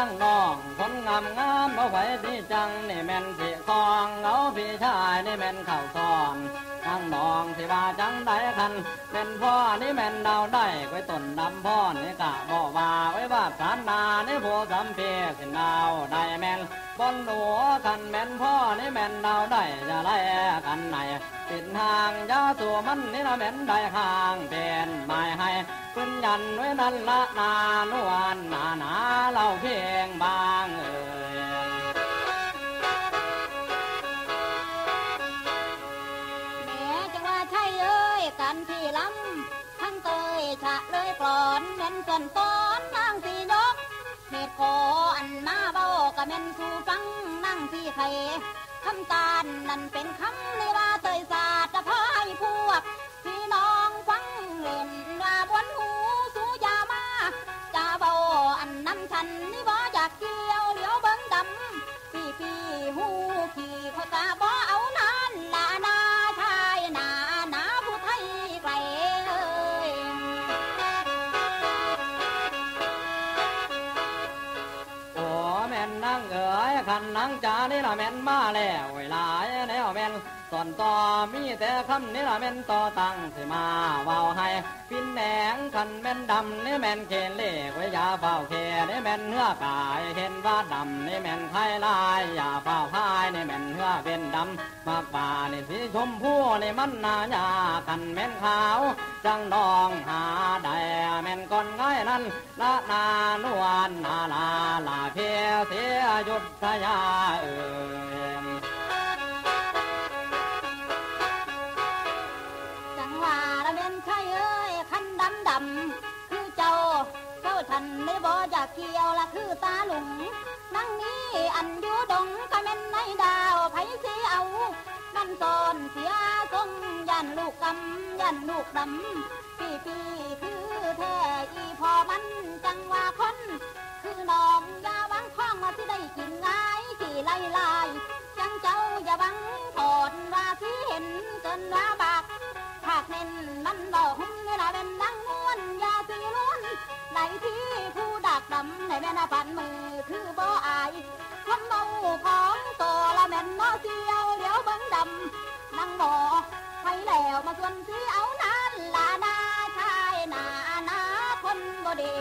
นั่งน้องคนงามงามเอาไว้ที่จังนี่แม่นสิซองเอาพี่ชายนี่แม่นเข่าซ้อนนั่งน้องสิว่าจังได้คันแม่นพ่อนี่แม่นดาวได้ไว้ต้นดำพ่อนี่กะบ่ว่าไว้ว่าฐานนานี่โพสำเพสินดาวได้แม่นบนหลัวคันแม่นพ่อนี่แม่นดาวได้จะไล่กันไหนติดทางยาตัวมันนี่นะแม่นได้ห่างเป็นหมายให้ขึ้นยันไว้นั่นละนาโนวันนาหนาเราเพียงบางเอ่ยแม่จะว่าใช่เอ้ยกันพี่ล้ำทั้งเตยฉะเลยกลอนแม่นจนต้นทางสียกเหตุโคอันมาเบากะแม่นสู่ฟังนั่งที่ไทยคำตาลนั่นเป็นคำในว่าเตยศาสตร์จะพายพวกพี่น้องฟังเล่นว่าบนหูสูยามาจะเบาอันน้ำฉันนี่บ่อยากเกี่ยวเหลียวเบิ้งดำพี่หูพี่เขาจะบ่เอานั้นละนาชายนาหนาผู้ไทยไกลเอ้ยโอ้แม่นนั่งเอ๋ยคันนั่งจ๋านี่ละแม่นมาแล้วเวลาแล้วแม่นตอนต่อมีแต่คำนี่ละแม่นต่อตั้งสิมาเว้าให้พินแหนงคันแม่นดำนี่แม่นเขนเล่ไว้ยาเฝ้าแค่นี่แม่นเนื้อกายเห็นว่าดำนี่แม่นไข่ลายยาเฝ้าพายนี่แม่นเนื้อเป็นดำมากป่านี่สีชมพูนี่มันหน้ายาคันแม่นขาวจังดองหาได้แม่นก้นง่ายนั่นละนานวลนาลาลาเพียเสียหยุดทยาเอ่ยคือเจ้าเข้าทันในบ่อจะเกี่ยวละคือตาหลุงนั่งนี้อันอยู่ดงก็แม่นในดาวไผสีเอานั่นตอนเสียทรงยันลูกกำยันลูกดำพี่คือแท้อีพอมันจังว่าคนคือน้องอย่าหวังคล้องมาที่ได้กินง่ายที่ไล่ลายจังเจ้าอย่าหวังถอดว่าที่เห็นจนว่าบากหากเน้นมันบอกหุ้นเวลาเป็นนั่งม้วนยาสีล้วนไหลที่ผู้ดักดำในแม่นาปันมือคือบ่ออายคนเมาของตัวละแม่นน้อเสียวเดี๋ยวเบิ้งดำนั่งบ่อไฟแล้วมาส่วนที่เอานั้นละนาชายนาคนบ่ดี